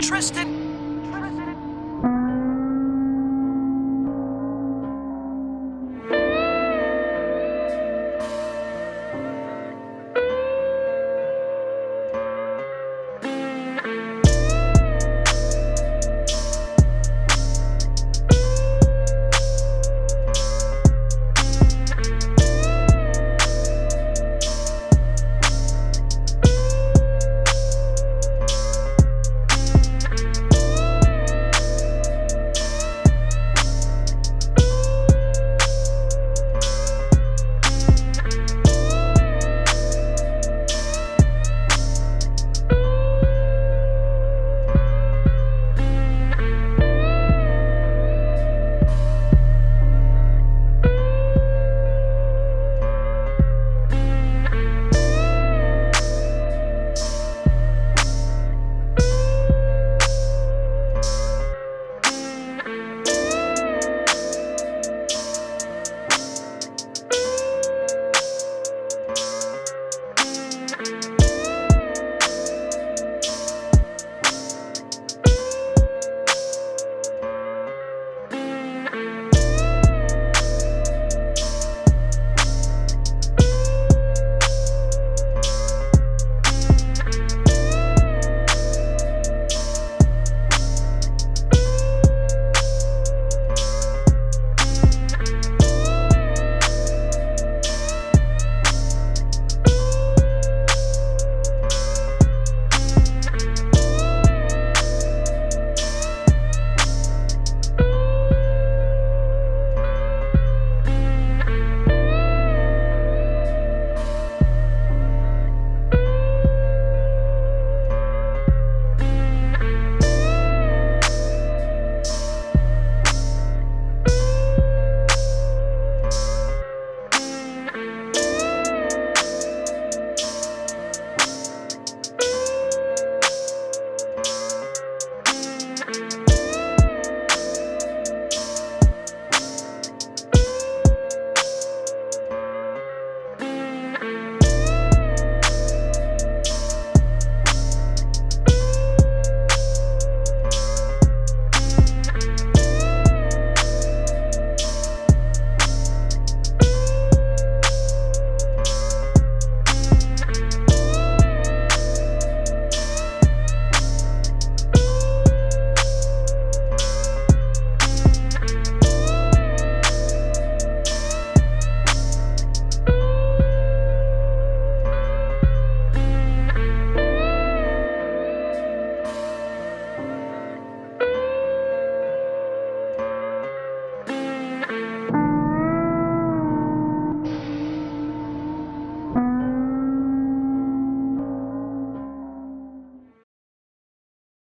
Tristan